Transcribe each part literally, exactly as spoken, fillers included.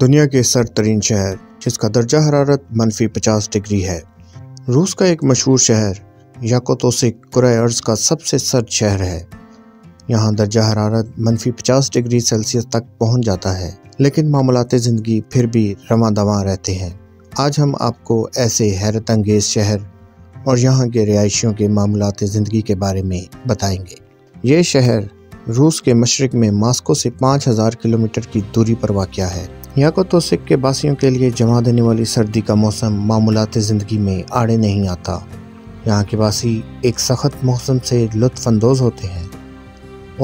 दुनिया के सर्द तरीन शहर जिसका दर्जा हरारत मनफी पचास डिग्री है। रूस का एक मशहूर शहर याकुत्स्क कुरए अर्ज़ का सबसे सर्द शहर है। यहाँ दर्जा हरारत मनफी पचास डिग्री सेल्सियस तक पहुँच जाता है, लेकिन मामलाते ज़िंदगी फिर भी रवां दवां रहते हैं। आज हम आपको ऐसे हैरत अंगेज़ शहर और यहाँ के रिहायशियों के मामलाते ज़िंदगी के बारे में बताएंगे। ये शहर रूस के मशरक़ में मास्को से पाँच हज़ार किलोमीटर की दूरी पर वाक़िया है। याकुत्स्क के बासियों के लिए जमा देने वाली सर्दी का मौसम मामलाते ज़िंदगी में आड़े नहीं आता। यहाँ के बासी एक सख्त मौसम से लुत्फ़अंदोज़ होते हैं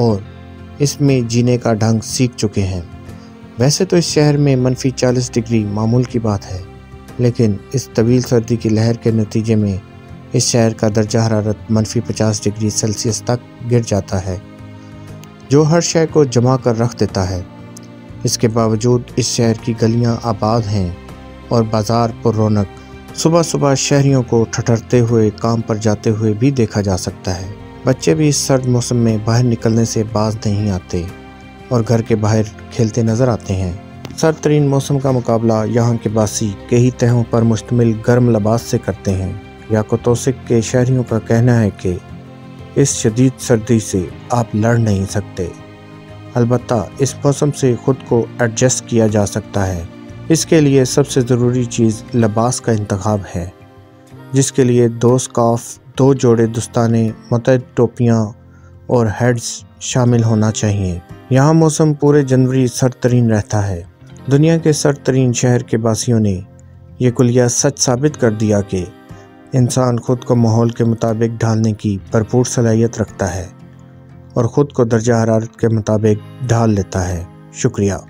और इसमें जीने का ढंग सीख चुके हैं। वैसे तो इस शहर में मनफी चालीस डिग्री मामूल की बात है, लेकिन इस तवील सर्दी की लहर के नतीजे में इस शहर का दर्जा हरारत मनफी पचास डिग्री सेल्सियस तक गिर जाता है, जो हर शय को जमा कर रख देता है। इसके बावजूद इस शहर की गलियां आबाद हैं और बाज़ार पर रौनक। सुबह सुबह शहरियों को ठठरते हुए काम पर जाते हुए भी देखा जा सकता है। बच्चे भी इस सर्द मौसम में बाहर निकलने से बाज नहीं आते और घर के बाहर खेलते नज़र आते हैं। सर्द तरीन मौसम का मुकाबला यहाँ के बासी कई तहों पर मुश्तमिल गर्म लबास से करते हैं। याकुत्स्क के शहरियों का कहना है कि इस शदीद सर्दी से आप लड़ नहीं सकते, अलबत्ता इस मौसम से ख़ुद को एडजस्ट किया जा सकता है। इसके लिए सबसे ज़रूरी चीज़ लबास का इंतखाब है, जिसके लिए दो स्कार्फ, दो जोड़े दस्ताने, मुतअद्दिद टोपियाँ और हेड्स शामिल होना चाहिए। यहाँ मौसम पूरे जनवरी सर्द तरीन रहता है। दुनिया के सर्द तरीन शहर के बासियों ने यह कुलिया सच साबित कर दिया कि इंसान खुद को माहौल के मुताबिक ढालने की भरपूर सलाहियत रखता है और ख़ुद को दर्जा हरारत के मुताबिक ढाल लेता है। शुक्रिया।